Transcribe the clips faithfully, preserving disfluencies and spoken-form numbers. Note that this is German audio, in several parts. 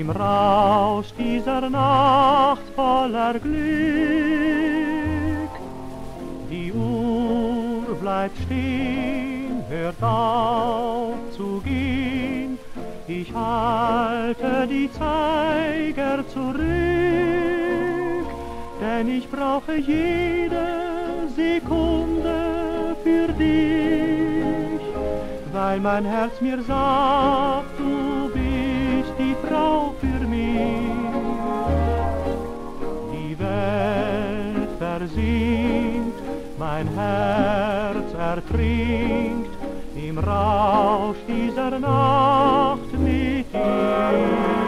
Im Rausch dieser Nacht voller Glück, die Uhr bleibt stehen, hört auf zu gehen, ich halte die Zeiger zurück, denn ich brauche jede Sekunde für dich, weil mein Herz mir sagt, du bist die Frau für mich. Die Welt versinkt, mein Herz ertrinkt im Rausch dieser Nacht mit dir.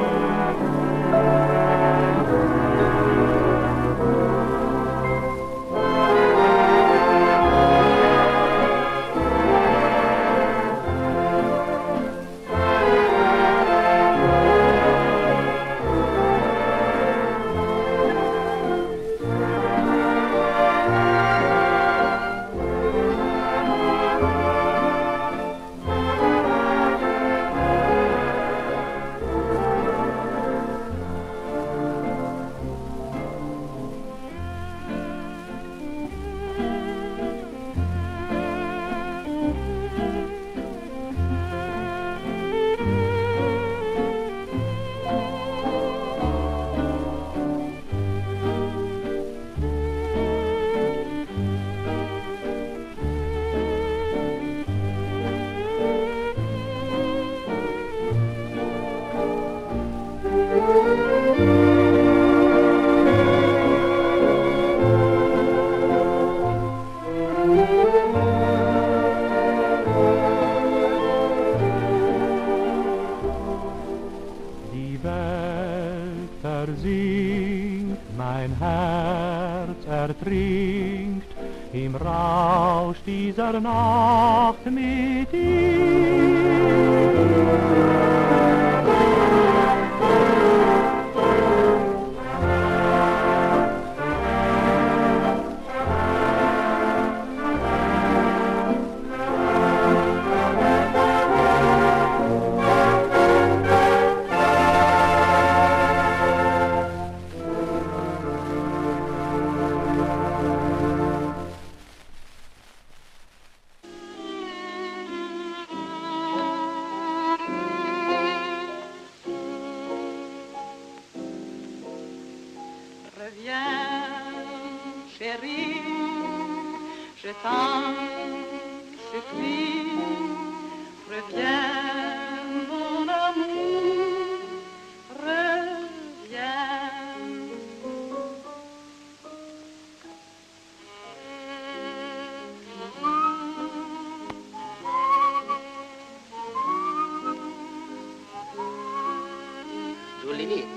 Mein Herz ertrinkt im Rausch dieser Nacht mit dir.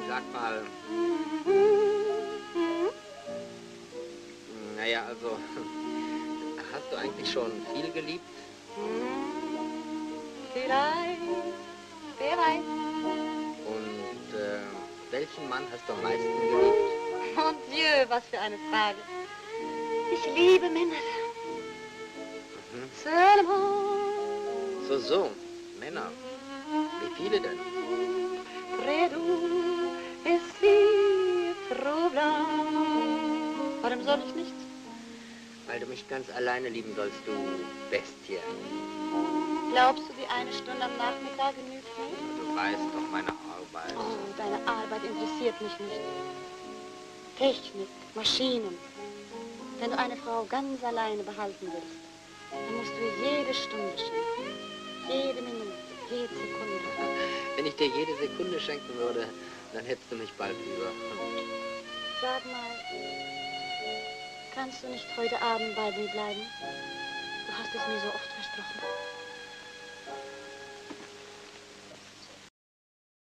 Sag mal, naja, also, hast du eigentlich schon viel geliebt? Vielleicht, wer weiß. Und äh, welchen Mann hast du am meisten geliebt? Mon Dieu, was für eine Frage. Ich liebe Männer. Mhm. Seulement. So, so, Männer. Wie viele denn? Redu. Es ist Problem. Warum soll ich nicht? Weil du mich ganz alleine lieben sollst, du Bestie. Glaubst du, die eine Stunde am Nachmittag genügt mir? Du weißt doch meine Arbeit. Oh, deine Arbeit interessiert mich nicht. Technik, Maschinen. Wenn du eine Frau ganz alleine behalten willst, dann musst du jede Stunde schenken. Jede Minute, jede Sekunde. Wenn ich dir jede Sekunde schenken würde, dann hättest du mich bald über. Sag mal, kannst du nicht heute Abend bei mir bleiben? Du hast es mir so oft versprochen.